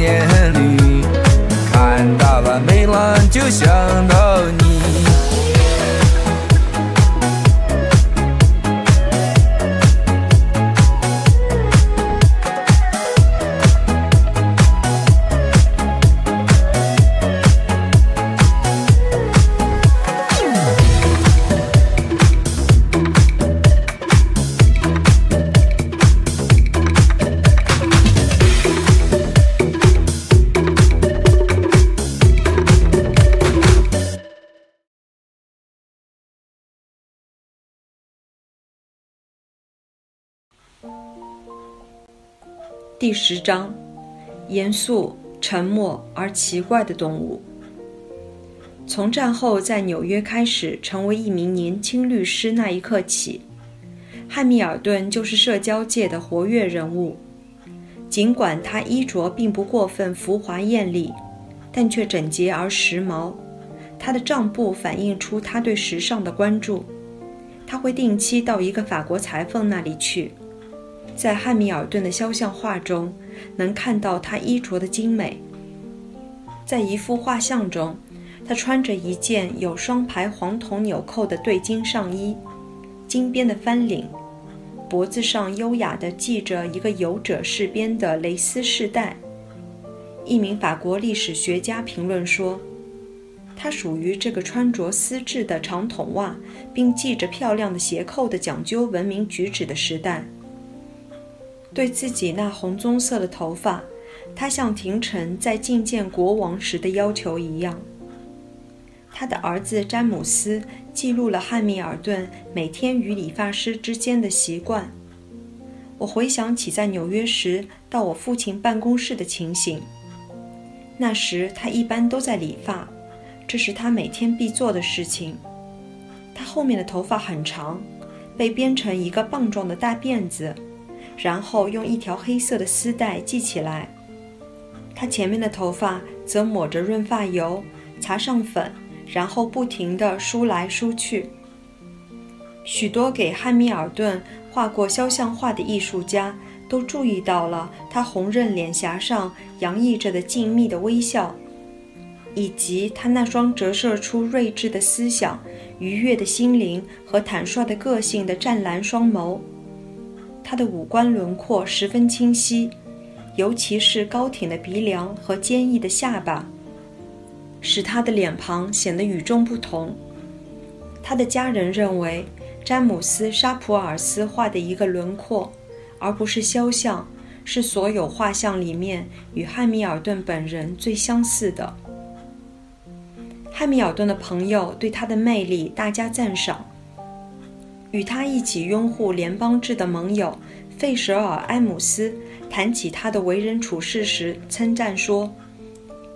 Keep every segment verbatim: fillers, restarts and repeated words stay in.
年里，看到了梅兰就想到你。第十章，严肃、沉默而奇怪的动物。从战后在纽约开始成为一名年轻律师那一刻起，汉密尔顿就是社交界的活跃人物。尽管他衣着并不过分浮华艳丽，但却整洁而时髦。他的账簿反映出他对时尚的关注。他会定期到一个法国裁缝那里去。在汉密尔顿的肖像画中，能看到他衣着的精美。在一幅画像中，他穿着一件有双排黄铜纽扣的对襟上衣，金边的翻领，脖子上优雅地系着一个游者式边的蕾丝饰带。一名法国历史学家评论说，他属于这个穿着丝质的长筒袜，并系着漂亮的鞋扣的讲究文明举止的时代。对自己那红棕色的头发，他像廷臣在觐见国王时的要求一样。他的儿子詹姆斯记录了汉密尔顿每天与理发师之间的习惯。我回想起在纽约时到我父亲办公室的情形，那时他一般都在理发，这是他每天必做的事情。他后面的头发很长，被编成一个棒状的大辫子，然后用一条黑色的丝带系起来。他前面的头发则抹着润发油，擦上粉，然后不停地梳来梳去。许多给汉密尔顿画过肖像画的艺术家都注意到了他红润脸颊上洋溢着的静谧的微笑，以及他那双折射出睿智的思想、愉悦的心灵和坦率的个性的湛蓝双眸。他的五官轮廓十分清晰，尤其是高挺的鼻梁和坚毅的下巴，使他的脸庞显得与众不同。他的家人认为詹姆斯·沙普尔斯画的一个轮廓，而不是肖像，是所有画像里面与汉密尔顿本人最相似的。汉密尔顿的朋友对他的魅力大加赞赏。与他一起拥护联邦制的盟友费舍尔·埃姆斯谈起他的为人处事时称赞说，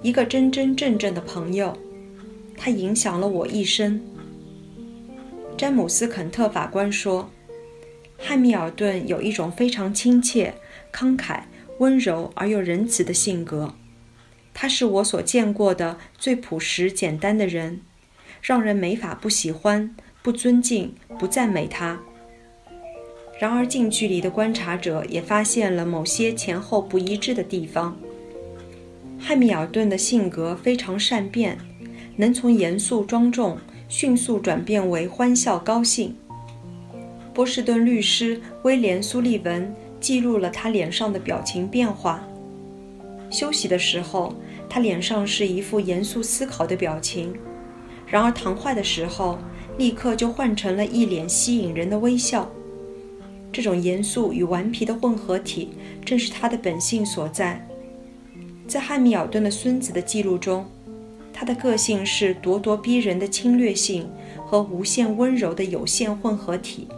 一个真真正正的朋友，他影响了我一生。詹姆斯·肯特法官说，汉密尔顿有一种非常亲切、慷慨、温柔而又仁慈的性格，他是我所见过的最朴实简单的人，让人没法不喜欢、不尊敬、不赞美他。然而近距离的观察者也发现了某些前后不一致的地方。汉密尔顿的性格非常善变，能从严肃庄重迅速转变为欢笑高兴。波士顿律师威廉·苏利文记录了他脸上的表情变化。休息的时候，他脸上是一副严肃思考的表情，然而谈话的时候立刻就换成了一脸吸引人的微笑。这种严肃与顽皮的混合体正是他的本性所在。在汉密尔顿的孙子的记录中，他的个性是咄咄逼人的侵略性和无限温柔的有限混合体。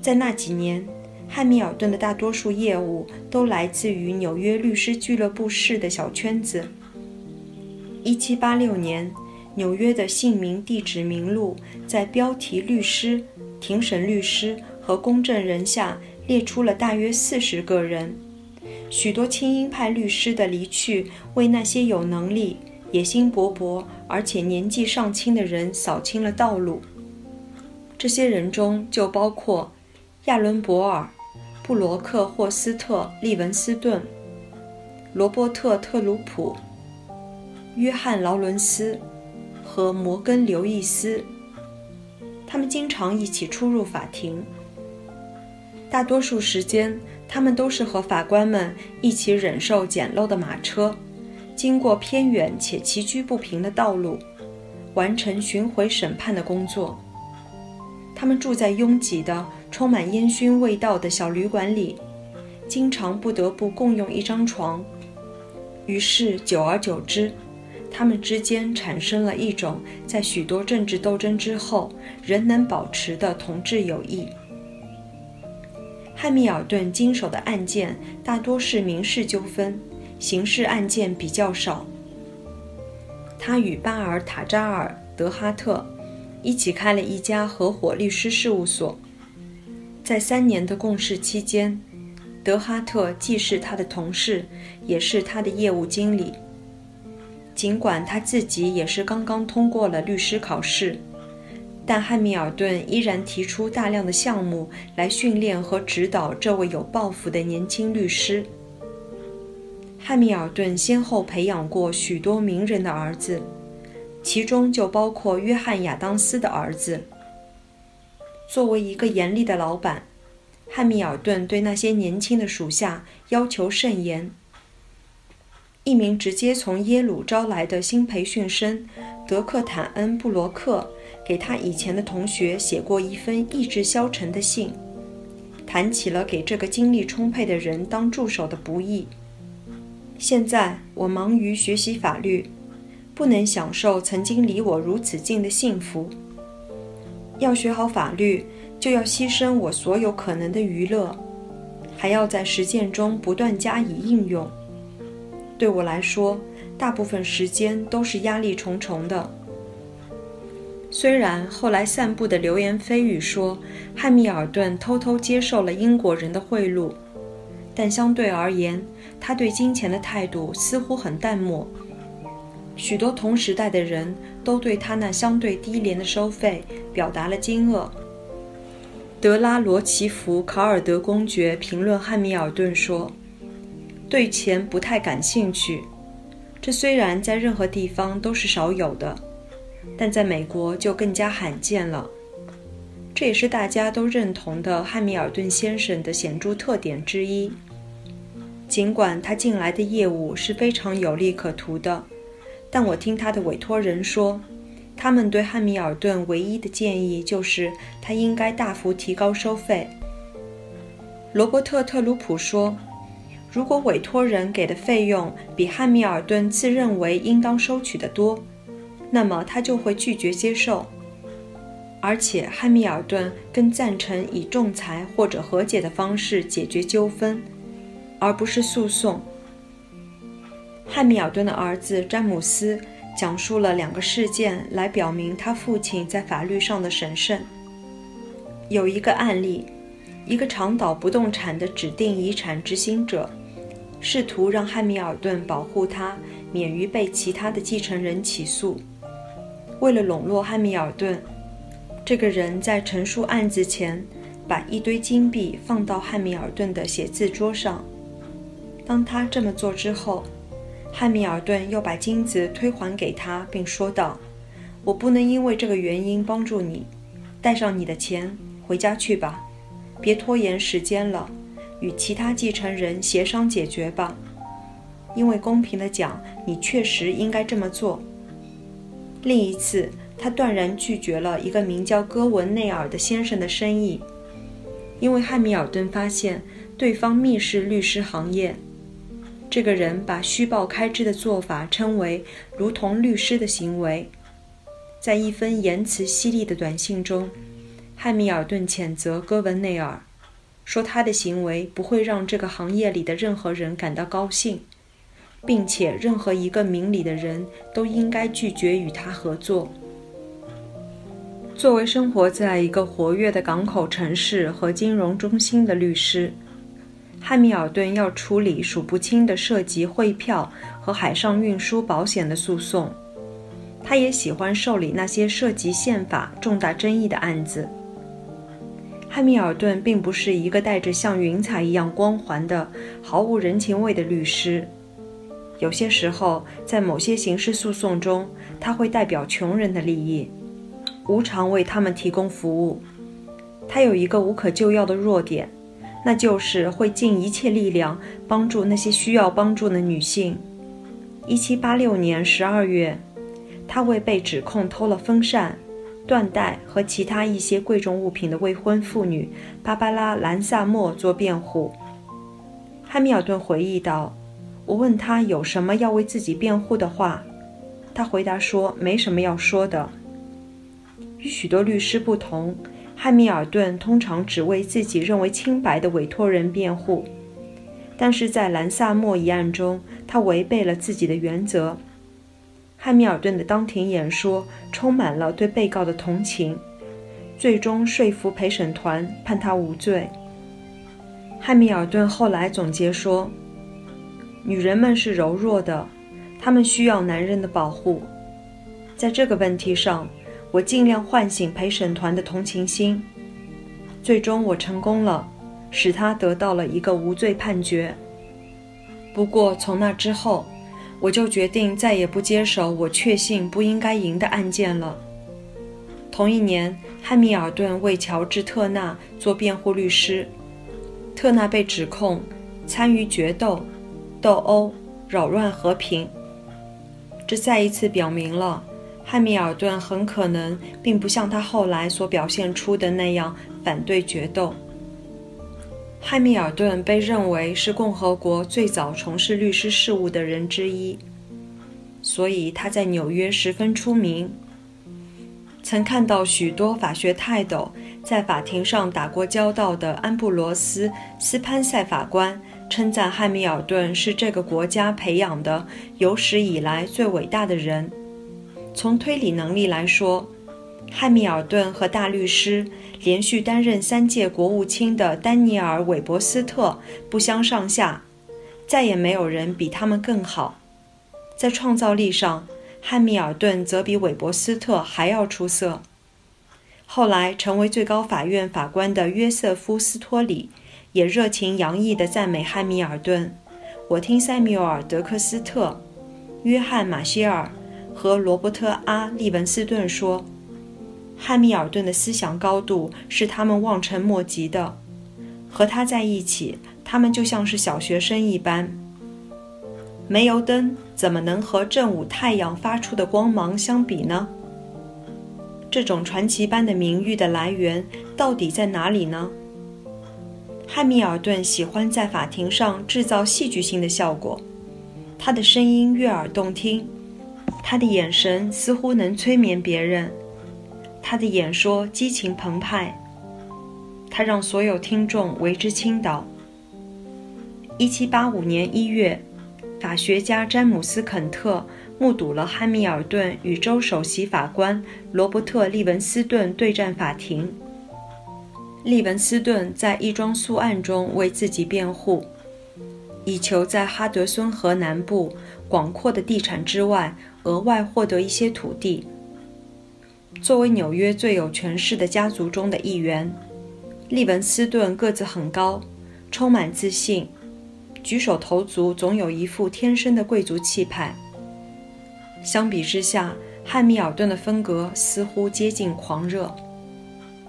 在那几年，汉密尔顿的大多数业务都来自于纽约律师俱乐部式的小圈子。一七八六年，纽约的姓名地址名录在标题律师、庭审律师和公证人下列出了大约四十个人。许多精英派律师的离去为那些有能力、野心勃勃而且年纪尚轻的人扫清了道路。这些人中就包括亚伦·博尔、布罗克·霍斯特·利文斯顿、罗伯特·特鲁普、约翰·劳伦斯和摩根·刘易斯，他们经常一起出入法庭。大多数时间，他们都是和法官们一起忍受简陋的马车，经过偏远且崎岖不平的道路，完成巡回审判的工作。他们住在拥挤的、充满烟熏味道的小旅馆里，经常不得不共用一张床。于是，久而久之，他们之间产生了一种在许多政治斗争之后仍能保持的同志友谊。汉密尔顿经手的案件大多是民事纠纷，刑事案件比较少。他与巴尔塔扎尔·德哈特一起开了一家合伙律师事务所。在三年的共事期间，德哈特既是他的同事，也是他的业务经理。尽管他自己也是刚刚通过了律师考试，但汉密尔顿依然提出大量的项目来训练和指导这位有抱负的年轻律师。汉密尔顿先后培养过许多名人的儿子，其中就包括约翰·亚当斯的儿子。作为一个严厉的老板，汉密尔顿对那些年轻的属下要求甚严。一名直接从耶鲁招来的新培训生德克坦恩·布罗克给他以前的同学写过一封意志消沉的信，谈起了给这个精力充沛的人当助手的不易。现在我忙于学习法律，不能享受曾经离我如此近的幸福。要学好法律，就要牺牲我所有可能的娱乐，还要在实践中不断加以应用。对我来说，大部分时间都是压力重重的。虽然后来散布的流言蜚语说汉密尔顿偷偷接受了英国人的贿赂，但相对而言，他对金钱的态度似乎很淡漠。许多同时代的人都对他那相对低廉的收费表达了惊愕。德拉罗奇弗·卡尔德公爵评论汉密尔顿说，对钱不太感兴趣，这虽然在任何地方都是少有的，但在美国就更加罕见了。这也是大家都认同的汉密尔顿先生的显著特点之一。尽管他近来的业务是非常有利可图的，但我听他的委托人说，他们对汉密尔顿唯一的建议就是他应该大幅提高收费。罗伯特·特鲁普说，如果委托人给的费用比汉密尔顿自认为应当收取的多，那么他就会拒绝接受。而且汉密尔顿更赞成以仲裁或者和解的方式解决纠纷，而不是诉讼。汉密尔顿的儿子詹姆斯讲述了两个事件来表明他父亲在法律上的神圣。有一个案例，一个长岛不动产的指定遗产执行者试图让汉密尔顿保护他免于被其他的继承人起诉。为了笼络汉密尔顿，这个人在陈述案子前把一堆金币放到汉密尔顿的写字桌上。当他这么做之后，汉密尔顿又把金子推还给他，并说道，我不能因为这个原因帮助你，带上你的钱回家去吧，别拖延时间了，与其他继承人协商解决吧，因为公平地讲，你确实应该这么做。另一次，他断然拒绝了一个名叫戈文内尔的先生的生意，因为汉密尔顿发现对方蔑视律师行业。这个人把虚报开支的做法称为如同律师的行为。在一封言辞犀利的短信中，汉密尔顿谴责戈文内尔，说他的行为不会让这个行业里的任何人感到高兴，并且任何一个明理的人都应该拒绝与他合作。作为生活在一个活跃的港口城市和金融中心的律师，汉密尔顿要处理数不清的涉及汇票和海上运输保险的诉讼。他也喜欢受理那些涉及宪法重大争议的案子。汉密尔顿并不是一个带着像云彩一样光环的毫无人情味的律师，有些时候，在某些刑事诉讼中，它会代表穷人的利益，无偿为他们提供服务。它有一个无可救药的弱点，那就是会尽一切力量帮助那些需要帮助的女性。一七八六年十二月，她为被指控偷了风扇、缎带和其他一些贵重物品的未婚妇女芭芭拉·兰萨默做辩护。汉密尔顿回忆道：“我问他有什么要为自己辩护的话，他回答说没什么要说的。”与许多律师不同，汉密尔顿通常只为自己认为清白的委托人辩护，但是在兰萨默一案中，他违背了自己的原则。汉密尔顿的当庭演说充满了对被告的同情，最终说服陪审团判他无罪。汉密尔顿后来总结说：“女人们是柔弱的，她们需要男人的保护。在这个问题上，我尽量唤醒陪审团的同情心。最终我成功了，使他得到了一个无罪判决。不过从那之后，我就决定再也不接手我确信不应该赢的案件了。”同一年，汉密尔顿为乔治·特纳做辩护律师。特纳被指控参与决斗、斗殴、扰乱和平。这再一次表明了汉密尔顿很可能并不像他后来所表现出的那样反对决斗。汉密尔顿被认为是共和国最早从事律师事务的人之一，所以他在纽约十分出名。曾看到许多法学泰斗在法庭上打过交道的安布罗斯·斯潘塞法官称赞汉密尔顿是这个国家培养的有史以来最伟大的人。从推理能力来说，汉密尔顿和大律师连续担任三届国务卿的丹尼尔·韦伯斯特不相上下，再也没有人比他们更好。在创造力上，汉密尔顿则比韦伯斯特还要出色。后来成为最高法院法官的约瑟夫·斯托里也热情洋溢地赞美汉密尔顿。我听塞缪尔·德克斯特、约翰·马歇尔和罗伯特·阿·利文斯顿说，汉密尔顿的思想高度是他们望尘莫及的，和他在一起，他们就像是小学生一般。煤油灯怎么能和正午太阳发出的光芒相比呢？这种传奇般的名誉的来源到底在哪里呢？汉密尔顿喜欢在法庭上制造戏剧性的效果，他的声音悦耳动听，他的眼神似乎能催眠别人，他的演说激情澎湃，他让所有听众为之倾倒。一七八五年一月，法学家詹姆斯·肯特目睹了汉密尔顿与州首席法官罗伯特·利文斯顿对战法庭。利文斯顿在一桩诉案中为自己辩护，以求在哈德逊河南部广阔的地产之外额外获得一些土地。作为纽约最有权势的家族中的一员，利文斯顿个子很高，充满自信，举手投足总有一副天生的贵族气派。相比之下，汉密尔顿的风格似乎接近狂热，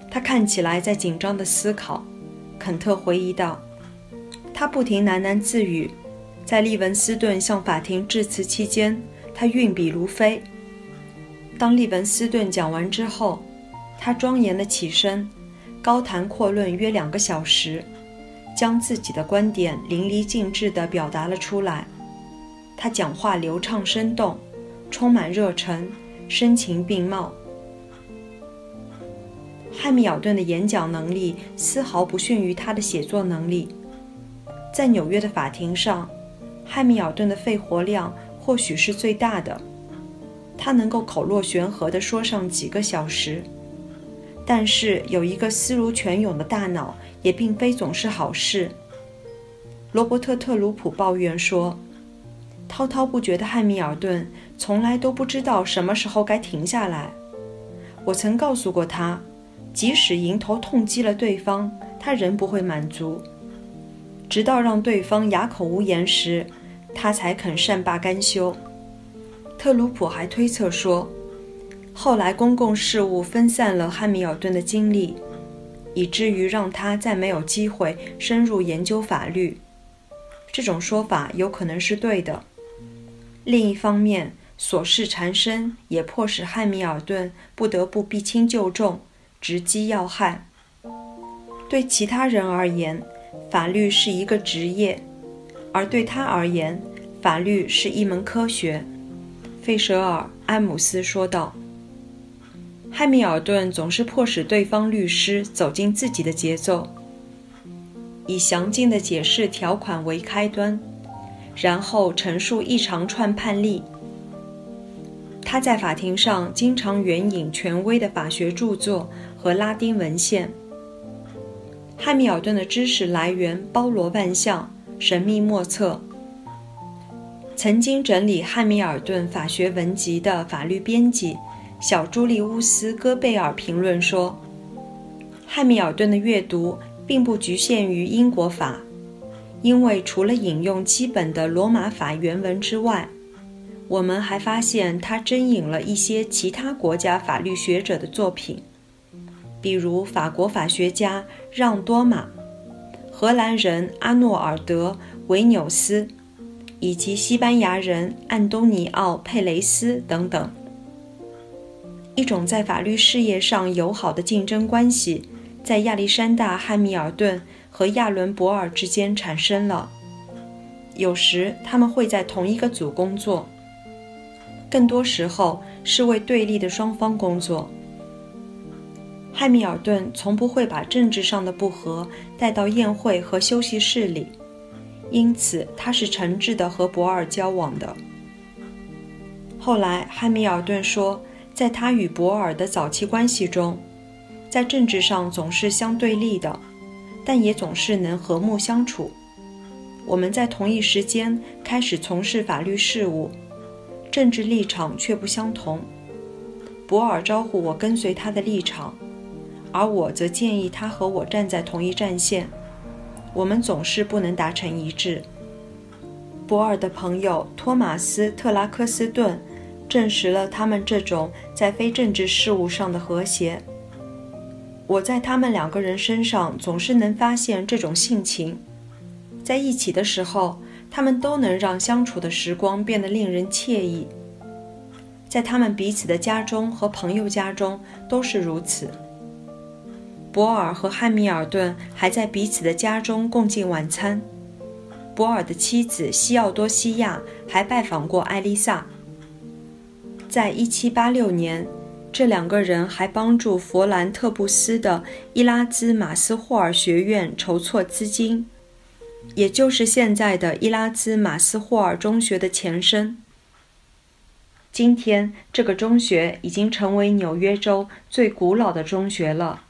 他看起来在紧张地思考。肯特回忆道，他不停喃喃自语，在利文斯顿向法庭致辞期间，他运笔如飞。当利文斯顿讲完之后，他庄严地起身，高谈阔论约两个小时，将自己的观点淋漓尽致地表达了出来。他讲话流畅生动，充满热忱，声情并茂。汉密尔顿的演讲能力丝毫不逊于他的写作能力。在纽约的法庭上，汉密尔顿的肺活量或许是最大的，他能够口若悬河地说上几个小时。但是有一个思如泉涌的大脑也并非总是好事。罗伯特·特鲁普抱怨说，滔滔不绝的汉密尔顿从来都不知道什么时候该停下来。我曾告诉过他，即使迎头痛击了对方，他仍不会满足，直到让对方哑口无言时，他才肯善罢甘休。特鲁普还推测说，后来公共事务分散了汉密尔顿的精力，以至于让他再没有机会深入研究法律。这种说法有可能是对的。另一方面，琐事缠身也迫使汉密尔顿不得不避轻就重，直击要害。对其他人而言，法律是一个职业，而对他而言，法律是一门科学。费舍尔·埃姆斯说道。汉密尔顿总是迫使对方律师走进自己的节奏，以详尽的解释条款为开端，然后陈述一长串判例。他在法庭上经常援引权威的法学著作和拉丁文献。汉密尔顿的知识来源包罗万象，神秘莫测。曾经整理汉密尔顿法学文集的法律编辑小朱利乌斯·戈贝尔评论说，汉密尔顿的阅读并不局限于英国法，因为除了引用基本的罗马法原文之外，我们还发现他征引了一些其他国家法律学者的作品，比如法国法学家让·多马、荷兰人阿诺尔德·维纽斯，以及西班牙人安东尼奥·佩雷斯等等。一种在法律事业上友好的竞争关系在亚历山大·汉密尔顿和亚伦·博尔之间产生了，有时他们会在同一个组工作，更多时候是为对立的双方工作。汉密尔顿从不会把政治上的不和带到宴会和休息室里，因此他是诚挚地和博尔交往的。后来汉密尔顿说，在他与博尔的早期关系中，在政治上总是相对立的，但也总是能和睦相处。我们在同一时间开始从事法律事务，政治立场却不相同。博尔招呼我跟随他的立场，而我则建议他和我站在同一战线。我们总是不能达成一致。博尔的朋友托马斯·特拉克斯顿证实了他们这种在非政治事务上的和谐。我在他们两个人身上总是能发现这种性情，在一起的时候，他们都能让相处的时光变得令人惬意。在他们彼此的家中和朋友家中都是如此。博尔和汉密尔顿还在彼此的家中共进晚餐。博尔的妻子西奥多西亚还拜访过艾丽萨。在一七八六年，这两个人还帮助佛兰特布斯的伊拉兹马斯霍尔学院筹措资金，也就是现在的伊拉兹马斯霍尔中学的前身。今天，这个中学已经成为纽约州最古老的中学了。